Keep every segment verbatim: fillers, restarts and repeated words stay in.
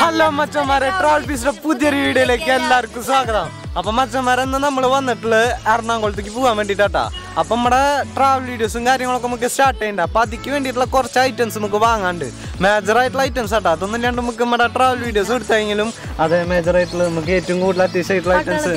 Hello മച്ചന്മാരെ, troll പീസിലെ പുതിയൊരു വീഡിയോയിലേക്ക് എല്ലാവർക്കും സ്വാഗതം. അപ്പം മച്ചന്മാരെ, ഇന്ന് നമ്മൾ വന്നിട്ടുള്ളത് എറണാകുളത്തേക്ക് പോകാൻ വേണ്ടിയിട്ടാട്ടാ. അപ്പം നമ്മുടെ ട്രാവൽ വീഡിയോസും കാര്യങ്ങളൊക്കെ നമുക്ക് സ്റ്റാർട്ട് ചെയ്യണ്ട. അപ്പം അതിക്ക് വേണ്ടിയിട്ടുള്ള കുറച്ച് ഐറ്റംസ് നമുക്ക് വാങ്ങാണ്ട്, മേജറായിട്ടുള്ള ഐറ്റംസ് ആട്ടോ. അതൊന്നും ഇല്ലാണ്ട് നമുക്ക് നമ്മുടെ ട്രാവൽ വീഡിയോസ് എടുത്തെങ്കിലും അതെ മേജറായിട്ടുള്ള നമുക്ക് ഏറ്റവും കൂടുതൽ അത്യാവശ്യമായിട്ടുള്ള ഐറ്റംസ്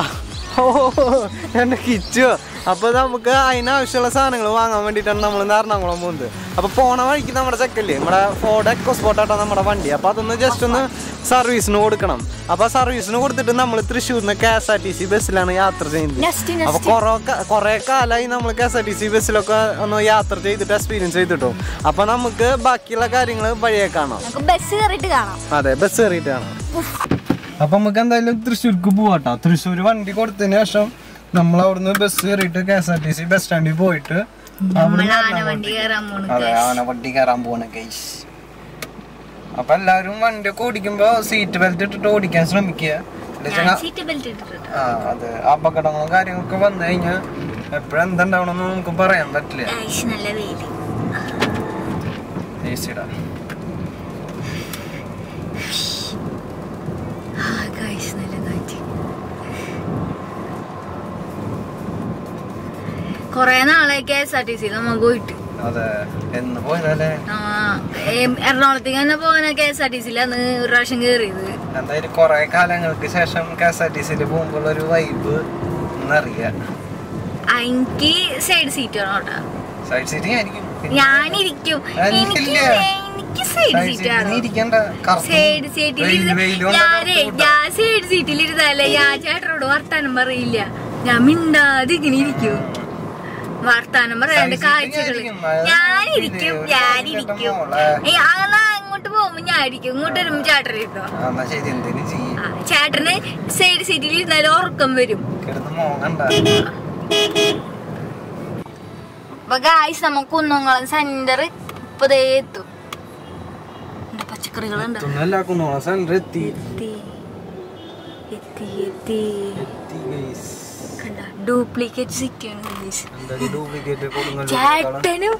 ആ ഓ എൻ്റെ കിച്ചോ. അപ്പോൾ നമുക്ക് അതിനാവശ്യമുള്ള സാധനങ്ങൾ വാങ്ങാൻ വേണ്ടിയിട്ടാണ് നമ്മൾ എറണാകുളം പോകുന്നത്. അപ്പോൾ പോണ വഴിക്ക് നമ്മുടെ ചെക്കല്ലേ നമ്മുടെ ഫോർഡ് എക്കോസ്പോർട്ടാണ് നമ്മുടെ വണ്ടി. അപ്പോൾ അതൊന്ന് ജസ്റ്റ് ഒന്ന് സർവീസിന് കൊടുക്കണം. അപ്പോൾ സർവീസിന് കൊടുത്തിട്ട് നമ്മൾ തൃശ്ശൂരിൽ നിന്ന് K S R T C ബസ്സിലാണ് യാത്ര ചെയ്യുന്നത്. അപ്പോൾ കുറേ കുറേ കാലമായി നമ്മൾ K S R T C ബസ്സിലൊക്കെ ഒന്ന് യാത്ര ചെയ്തിട്ട് എക്സ്പീരിയൻസ് ചെയ്തിട്ടും. അപ്പോൾ നമുക്ക് ബാക്കിയുള്ള കാര്യങ്ങൾ വഴിയെ കാണാം. അതെ, ബസ് കയറിയിട്ട് കാണാം. അപ്പം നമുക്ക് എന്തായാലും തൃശ്ശൂർക്ക് പോവാട്ടോ. തൃശ്ശൂർ വണ്ടി കൊടുത്തതിന് ശേഷം നമ്മൾ അവിടുന്ന് ബസ് കയറിയിട്ട് K S R T C bus സ്റ്റാൻഡിൽ പോയിട്ട് അതെ ആന വണ്ടി കയറാൻ പോകണം ഗൈസ്. അപ്പം എല്ലാവരും വണ്ടിയൊക്കെ ഓടിക്കുമ്പോൾ സീറ്റ് ബെൽറ്റ് ഇട്ടിട്ട് ഓടിക്കാൻ ശ്രമിക്കുക. ആ അതെ, അപകടങ്ങളും കാര്യങ്ങളൊക്കെ വന്നു കഴിഞ്ഞാൽ എപ്പോഴെന്തുണ്ടാവണമെന്ന് നമുക്ക് പറയാൻ പറ്റില്ല. കൊറേ നാളെ K S R T C നമ്മൾ പോയിട്ട് എറണാകുളത്തേക്ക് തന്നെ പോകാനാ K S R T C ഒരു പ്രാവശ്യം കേറിയത്. എന്തായാലും കൊറേ കാലങ്ങൾക്ക് ശേഷം കെ എസ് ആർ ടി സിയിൽ പോകുമ്പോൾ ഒരു വൈബ് എന്നറിയാം. എനിക്ക് സൈഡ് സീറ്റ് വേണോട്ടാ. സൈഡ് സീറ്റ് ഞാനിരിക്കും. സൈഡ് സീറ്റിൽ ഇരുന്നാലേ ഞാൻ ചേട്ടനോട് വർത്താനം പറയില്ല, ഞാൻ മിണ്ടാതെ ഇങ്ങനെ ഇരിക്കും. വർത്താനം പറയാണ്ട് കാഴ്ചകള് ഞാനിരിക്കും ഞാനിരിക്കും അങ്ങനെ അങ്ങോട്ട് പോകുമ്പോ ഞാനിരിക്കും, ഇങ്ങോട്ട് വരുമ്പോ ചേട്ടനിരുന്നോ. ചേട്ടന് സൈഡ് സീറ്റിൽ ഇരുന്നാലും ഉറക്കം വരും. അപ്പൊ ഗായ്സ് നമ്മ കുന്നംകുളം സെന്റർ ഇപ്പതേ എത്തും. പച്ചക്കറികളുണ്ട്. ഡ്യൂപ്ലിക്കേറ്റ് സിറ്റിയാണ്. ചേട്ടനും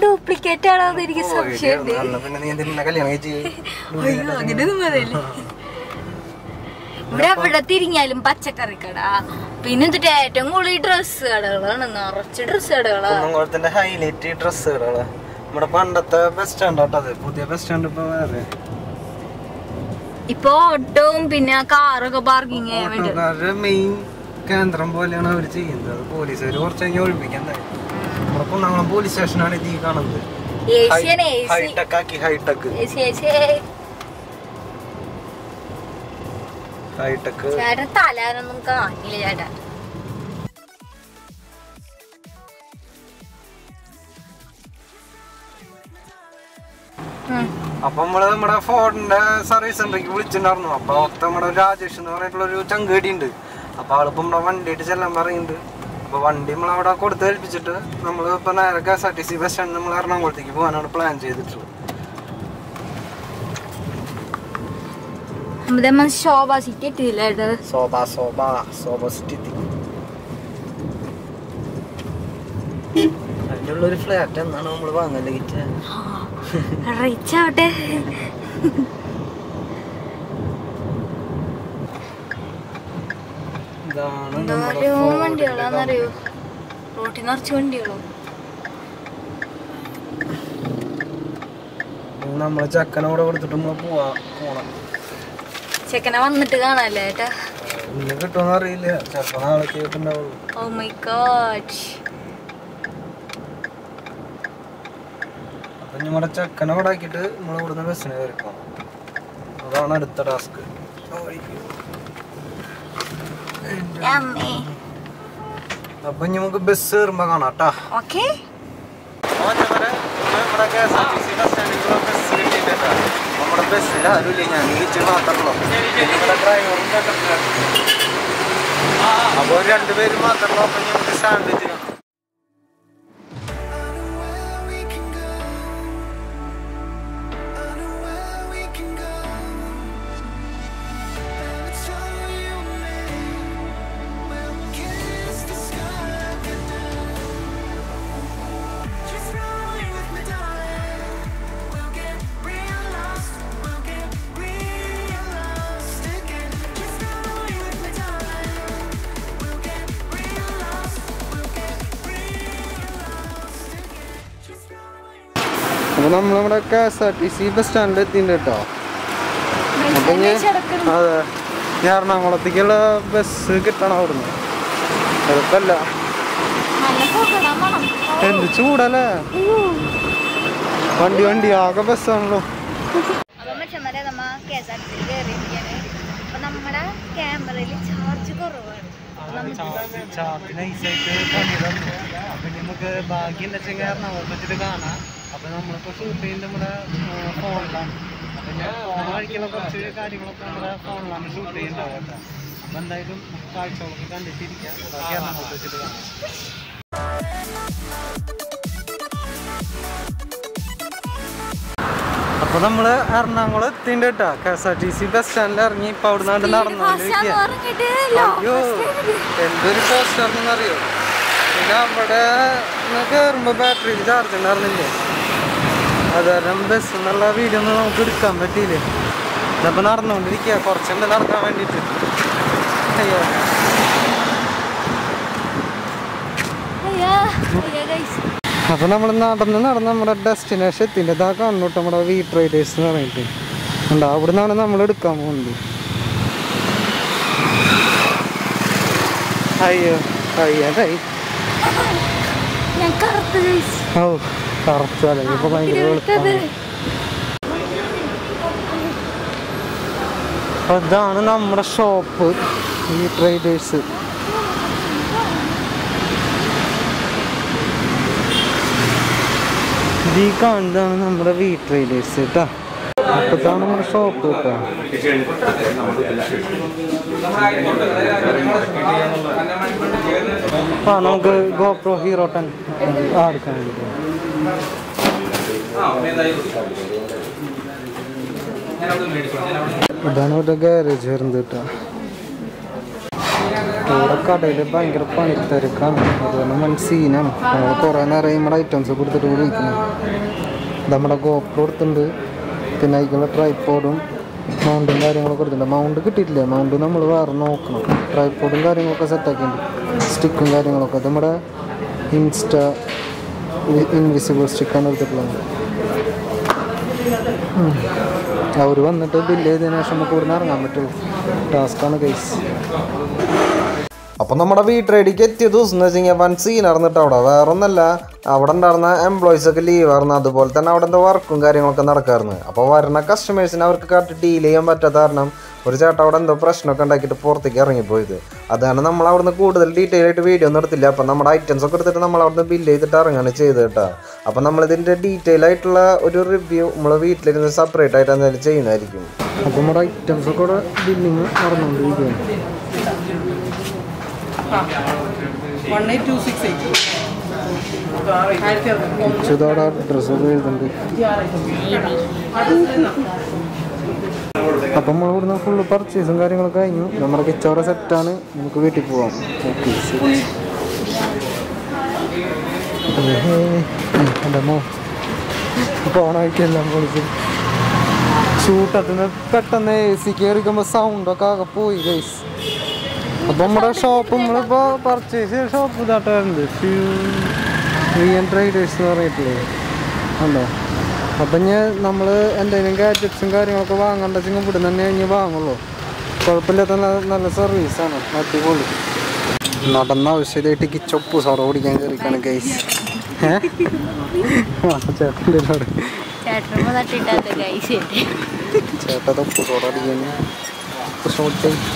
ഡ്യൂപ്ലിക്കേറ്റ് ആണോ എന്ന് എനിക്ക് സംശയമുണ്ട്. അയ്യോ അങ്ങനെയൊന്നും പറയല്ലേ. ഇവിടെ എവിടെ തിരിഞ്ഞാലും പച്ചക്കറി കട, പിന്നെ എന്നിട്ട് ഏറ്റവും കൂടുതൽ ഡ്രസ് കടകളാണ്. നിറച്ച് ഡ്രസ് കടകളാണ്. ഹൈലൈറ്റ് ഡ്രസ് കടകളാ. നമ്മുടെ പണ്ടത്തെ ബസ് സ്റ്റാൻഡ്, പുതിയ ബസ് സ്റ്റാൻഡ് ഇപ്പൊ വേറെ. ഇപ്പൊ ഓട്ടവും പിന്നെ കാറൊക്കെ പാർക്കിംഗ് ചെയ്യാൻ വേണ്ടി മെയിൻ കേന്ദ്രം പോലെയാണ് അവർ ചെയ്യുന്നത്. അത് പോലീസുകാർ കുറച്ച് കഴിഞ്ഞാൽ ഒഴിപ്പിക്കാൻ കുന്നംകുളം പോലീസ് സ്റ്റേഷനാണ് ഇത് കാണുന്നത്. ഹൈടെക് ആക്കി, ഹൈടെക് ഹൈടെക് തലൊന്നും കാണില്ല ചേട്ടാ. അപ്പൊ നമ്മള് നമ്മുടെ ഫോർഡിന്റെ സർവീസ് സെന്ററിലേക്ക് വിളിച്ചിട്ടുണ്ടായിരുന്നു. അപ്പൊ നമ്മുടെ രാജേഷ് എന്ന് പറഞ്ഞിട്ടുള്ള ഒരു ചങ്കേടി ഉണ്ട്. അപ്പൊ ആളിപ്പോ നമ്മുടെ വണ്ടിയിട്ട് ചെല്ലാൻ പറയുന്നുണ്ട്. അപ്പൊ വണ്ടി നമ്മളവിടെ കൊടുത്ത് ഏൽപ്പിച്ചിട്ട് നമ്മള് ഇപ്പൊ നേരെ K S R T C bus stand നമ്മൾ എറണാകുളത്തേക്ക് പോകാനാണ് പ്ലാൻ ചെയ്തിട്ടുള്ളത്. അതിനുള്ളൊരു ഫ്ലാറ്റ് എന്നാണ് നമ്മള് വാങ്ങാൻ റിച്ചാവട്ടെ. വണ്ടികളാന്നറിയോ, റോട്ടിൽ നിറച്ച് വണ്ടികളോ. നമ്മളെ ചെക്കനോടെ കൊടുത്തിട്ട് പോവാ. ചെക്കനെ വന്നിട്ട് കാണാല്ലേ ഏട്ടാ. ഇന്ന് കിട്ടുമെന്ന് അറിയില്ല, ചെക്കൻ നാളെ കേൾക്കുന്നുണ്ടാവുള്ളൂ. ഓ മൈ ഗോഡ്, നമ്മുടെ ചെക്കനെ ഓടാക്കിയിട്ട് നമ്മൾ ഇവിടുന്ന് ബസ്സിന് കയറിക്കണം. അതാണ് അടുത്ത ടാസ്ക്. അപ്പൊ നമുക്ക് ബസ് കയറുമ്പോ കാണാട്ടോ. നമ്മുടെ K S R T C bus സ്റ്റാൻഡിൽ ബസ് കിട്ടിയിട്ടാ. നമ്മുടെ ബസ്സിൽ ആരുമില്ല, ഞാൻ നീച്ച് മാത്രമല്ലോ. നമ്മുടെ ഡ്രൈവറും അപ്പൊ രണ്ടുപേരും മാത്രമല്ലോ. അപ്പൊ നമുക്ക് സ്റ്റാൻഡിൽ ചെയ്യാം. We'll നമ്മുടെ K S R T C bus സ്റ്റാൻഡിൽ എത്തിയിട്ടുണ്ട് കേട്ടോ. അപ്പം ഞാൻ അതെ ഞാൻ എറണാകുളത്തേക്കുള്ള ബസ് കിട്ടണം അവിടുന്ന്. എളുപ്പമല്ല, എന്ത് ചൂടല്ലേ, വണ്ടി വണ്ടി ആകെ ബസ്സാണല്ലോ. നമ്മുടെ ക്യാമറയിൽ ചാർജ് കുറവാണ്. നമുക്ക് ഭാഗ്യം എറണാകുളത്ത് കാണാം. അപ്പം നമ്മളിപ്പോൾ ഷൂട്ട് ചെയ്യുന്നത് നമ്മുടെ ഫോണിലാണ്. അപ്പം ഞാൻ ഫോൺ കഴിക്കുന്ന കുറച്ച് കാര്യങ്ങളൊക്കെ നമ്മുടെ ഫോണിലാണ് ഷൂട്ട് ചെയ്യുന്നത്. അപ്പം എന്തായാലും കാഴ്ചകളൊക്കെ കണ്ടിട്ടിരിക്കാം, എറണാകുളത്ത് വെച്ചിട്ട് കാണാം. അപ്പൊ നമ്മള് എറണാകുളം എത്തിണ്ട് കേട്ടാ. K S R T C bus സ്റ്റാൻഡിൽ ഇറങ്ങി. ഇപ്പൊ അവിടെ നാട് നടന്നോ എന്തൊരു പോസ്റ്റാണെന്ന് അറിയോ. പിന്നെ അവിടെ കയറുമ്പോ ബാറ്ററിയിൽ ചാർജ് ഉണ്ടായിരുന്നില്ലേ, അത് കാരണം ബസ് എന്നുള്ള വീഡിയോ ഒന്നും നമുക്ക് എടുക്കാൻ പറ്റിയില്ലേ. ഇതപ്പൊ നടന്നുകൊണ്ടിരിക്കുക കുറച്ചുണ്ട് നടക്കാൻ വേണ്ടിട്ട്. അപ്പോൾ നമ്മൾ നടന്ന് നടന്ന് നമ്മുടെ ഡെസ്റ്റിനേഷൻ എത്തിൻ്റെ ഇതാ കണ്ണോട്ട് നമ്മുടെ വീ ട്രൈഡേഴ്സ് എന്ന് പറഞ്ഞിട്ട് ഉണ്ടാവും. അവിടെ നിന്നാണ് നമ്മൾ എടുക്കാൻ പോകുന്നത്. അയ്യോ അയ്യായി ഓ കറുത്ത ഇപ്പോൾ ഭയങ്കര എളുപ്പം. അപ്പോൾ ഇതാണ് നമ്മുടെ ഷോപ്പ് വീ ട്രൈഡേഴ്സ്. ഈ കാണുന്നതാണ് നമ്മുടെ വീ ട്രൈഡേഴ്സ് കേട്ടോ. അപ്പത്താണ് നമ്മുടെ ഷോപ്പ് കേട്ടോ. ആ നമുക്ക് ഗോപ്രോ ഹീറോ ടെൻ ആർക്കാൻ ഇതാണ് ഇവിടെ ഗാരേജ് വരുന്നത് കേട്ടോ. ഇവിടെ കടയിൽ ഭയങ്കര പണിത്തിരക്കാണ്, അതുകൊണ്ട് വൻ സീനാണ്. നമ്മൾ കുറേ നേരം നമ്മുടെ ഐറ്റംസ് കൊടുത്തിട്ട് വിളിക്കുന്നത്. നമ്മുടെ ഗോപ്രോ എടുത്തിട്ടുണ്ട്, പിന്നെ അതിനുള്ള ട്രൈപ്പോഡും മൗണ്ടും കാര്യങ്ങളൊക്കെ കൊടുത്തിട്ടുണ്ട്. മൗണ്ട് കിട്ടിയിട്ടില്ല, മൗണ്ട് നമ്മൾ വേറെ നോക്കണം. ട്രൈപ്പോഡും കാര്യങ്ങളൊക്കെ സെറ്റാക്കിയിട്ടുണ്ട്, സ്റ്റിക്കും കാര്യങ്ങളൊക്കെ. അത് നമ്മുടെ ഇൻസ്റ്റ ഇൻവിസിബിൾ സ്റ്റിക്കാണ് എടുത്തിട്ടുള്ളത്. അവർ വന്നിട്ട് ബില്ല് ചെയ്തതിനു ശേഷം നമുക്ക് ഇവിടെ നിന്ന് ഇറങ്ങാൻ പറ്റുള്ളൂ. ടാസ്ക്കാണ് ഗൈസ്. അപ്പം നമ്മുടെ വീ ട്രൈഡിലേക്ക് എത്തിയ ദിവസം എന്ന് വെച്ച് കഴിഞ്ഞാൽ വൻ സീൻ അറിഞ്ഞിട്ട് അവിടെ വേറെ ഒന്നല്ല, അവിടെ ഉണ്ടായിരുന്ന എംപ്ലോയീസൊക്കെ ലീവ് ആയിരുന്നു. അതുപോലെ തന്നെ അവിടുത്തെ വർക്കും കാര്യങ്ങളൊക്കെ നടക്കായിരുന്നു. അപ്പോൾ വരുന്ന കസ്റ്റമേഴ്സിന് അവർക്ക് കറക്റ്റ് ഡീൽ ചെയ്യാൻ പറ്റാത്ത കാരണം ഒരു ചേട്ടൻ അവിടെ എന്തോ പ്രശ്നമൊക്കെ ഉണ്ടാക്കിയിട്ട് പുറത്തേക്ക് ഇറങ്ങിപ്പോയത്. അതാണ് നമ്മൾ അവിടുന്ന് കൂടുതൽ ഡീറ്റെയിൽ ആയിട്ട് വീഡിയോ ഒന്നും എടുത്തില്ല. അപ്പം നമ്മുടെ ഐറ്റംസൊക്കെ എടുത്തിട്ട് നമ്മൾ അവിടുന്ന് ബില്ല് ചെയ്തിട്ട് ഇറങ്ങുകയാണ് ചെയ്ത് കേട്ടോ. അപ്പം നമ്മളിതിൻ്റെ ഡീറ്റെയിൽ ആയിട്ടുള്ള ഒരു റിവ്യൂ നമ്മൾ വീട്ടിലിരുന്ന് സെപ്പറേറ്റ് ആയിട്ട് എന്തായാലും ചെയ്യുന്നതായിരിക്കും. അപ്പം നമ്മുടെ ഐറ്റംസൊക്കെ കൂടെ ബില്ലിങ് നടന്നുകൊണ്ടിരിക്കുകയാണ്. ചുതോടെ ഡ്രസ്സ് എഴുതുന്നുണ്ട്. അപ്പം നമ്മൾ ഇവിടുന്ന് ഫുള്ള് പർച്ചേസും കാര്യങ്ങളൊക്കെ കഴിഞ്ഞു. നമ്മുടെ കിച്ചോടെ സെറ്റാണ്, നമുക്ക് വീട്ടിൽ പോവാം. അതെമോ ഫോണായിട്ടെല്ലാം പൊളിച്ച് ഷൂട്ടത്തിന് പെട്ടെന്ന് എ സി കയറിക്കുമ്പോൾ സൗണ്ടൊക്കെ ആകെ പോയി ഗൈസ്. അപ്പം നമ്മുടെ ഷോപ്പ് നമ്മളിപ്പോൾ പർച്ചേസ് ചെയ്ത ഷോപ്പ് ഇതായിട്ട് വരുന്നുണ്ട്, ട്രൈഡേഴ്സ് എന്ന് പറഞ്ഞിട്ടില്ലേ ഉണ്ടോ. അപ്പം ഞാൻ നമ്മൾ എന്തെങ്കിലും ഗാഡ്ജറ്റ്സും കാര്യങ്ങളൊക്കെ വാങ്ങേണ്ട വെച്ചെങ്കിൽ ഇവിടെ തന്നെ കഴിഞ്ഞ് വാങ്ങുള്ളൂ. കുഴപ്പമില്ലാത്ത നല്ല സർവീസാണ്, അടിപൊളി. നടന്ന ആവശ്യമായിട്ട് കിച്ചൊപ്പ് സോറ ഓടിക്കാൻ കയറിക്കാണ് ഗൈസ്. ചേട്ടൻ്റെ ചേട്ടാ തൊപ്പ് സോറ അടിക്കാൻ ഷോട്ട് ചേട്ടനോ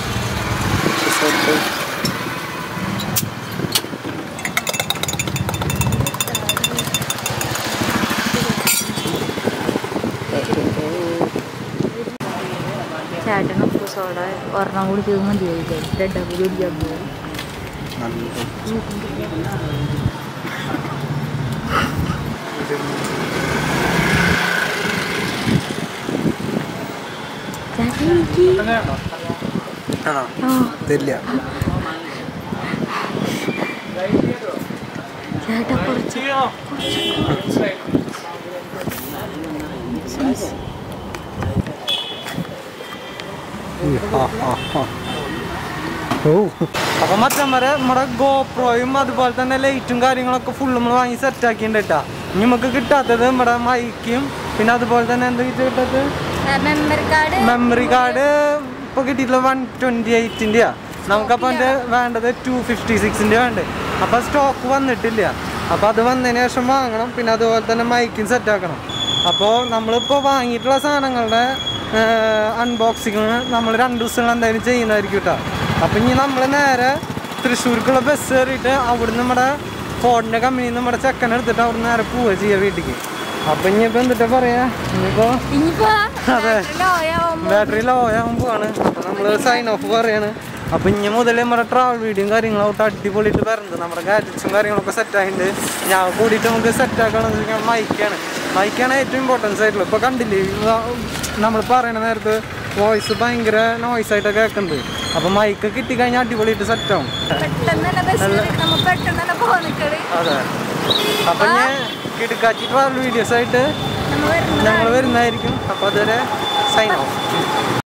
അപ്പൊ മറ്റം വരെ നമ്മുടെ ഗോപ്രോയും അതുപോലെ തന്നെ ലൈറ്റും കാര്യങ്ങളൊക്കെ ഫുള്ള് നമ്മൾ വാങ്ങി സെറ്റാക്കിയിട്ടുണ്ട് കേട്ടാ. നിങ്ങൾക്ക് കിട്ടാത്തത് നമ്മുടെ മൈക്കും പിന്നെ അതുപോലെ തന്നെ എന്താ കിട്ടാത്തത് മെമ്മറി കാർഡ് മെമ്മറി കാർഡ് ഇപ്പോൾ കിട്ടിയിട്ടുള്ള വൺ ട്വൻറ്റി എയ്റ്റിൻ്റെയാണ്. നമുക്കപ്പോൾ അതിൻ്റെ വേണ്ടത് ടു ഫിഫ്റ്റി സിക്സിൻ്റെ വേണ്ടത്. അപ്പോൾ സ്റ്റോക്ക് വന്നിട്ടില്ല. അപ്പോൾ അത് വന്നതിന് ശേഷം വാങ്ങണം. പിന്നെ അതുപോലെ തന്നെ മൈക്കും സെറ്റാക്കണം. അപ്പോൾ നമ്മളിപ്പോൾ വാങ്ങിയിട്ടുള്ള സാധനങ്ങളുടെ അൺബോക്സിങ് നമ്മൾ രണ്ട് ദിവസങ്ങൾ എന്തായാലും ചെയ്യുന്നതായിരിക്കും കേട്ടോ. അപ്പം ഇനി നമ്മൾ നേരെ തൃശ്ശൂർക്കുള്ള ബസ് കയറിയിട്ട് അവിടുന്ന് നമ്മുടെ ഫോണിൻ്റെ കമ്പനിയിൽ നിന്ന് നമ്മുടെ ചെക്കൻ എടുത്തിട്ട് അവിടുന്ന് നേരെ പോവുക ചെയ്യുക വീട്ടിലേക്ക്. അപ്പം ഇനിയിപ്പോൾ എന്തിട്ടാ പറയാ, ഇനിയിപ്പോൾ അതെ ബാറ്ററി ലോ ആവാൻ പോവാണ്. അപ്പം നമ്മൾ സൈൻ ഓഫ് പറയാണ്. അപ്പം ഇനി മുതൽ നമ്മുടെ ട്രാവൽ വീഡിയോയും കാര്യങ്ങളോട്ട് അടിപൊളിയിട്ട് വരുന്നത്. നമ്മുടെ ഗാഡ്ജറ്റ്സും കാര്യങ്ങളൊക്കെ സെറ്റായിട്ടുണ്ട്. ഞാൻ കൂടിയിട്ട് നമുക്ക് സെറ്റാക്കണം വെച്ചാൽ മൈക്കാണ് മൈക്കാണ് ഏറ്റവും ഇമ്പോർട്ടൻസ് ആയിട്ടുള്ളത്. ഇപ്പോൾ കണ്ടില്ലേ നമ്മൾ പറയണ നേരത്ത് വോയിസ് ഭയങ്കര നോയ്സായിട്ടൊക്കെ കേൾക്കുന്നുണ്ട്. അപ്പം മൈക്ക് കിട്ടിക്കഴിഞ്ഞാൽ അടിപൊളിയായിട്ട് സെറ്റാവും. അതെ, അപ്പം ഞാൻ കിടക്കാച്ചി ട്രാവൽ വീഡിയോസായിട്ട് ഞങ്ങൾ വരുന്നതായിരിക്കും. അപ്പം അതുവരെ സൈൻ ഓഫ്.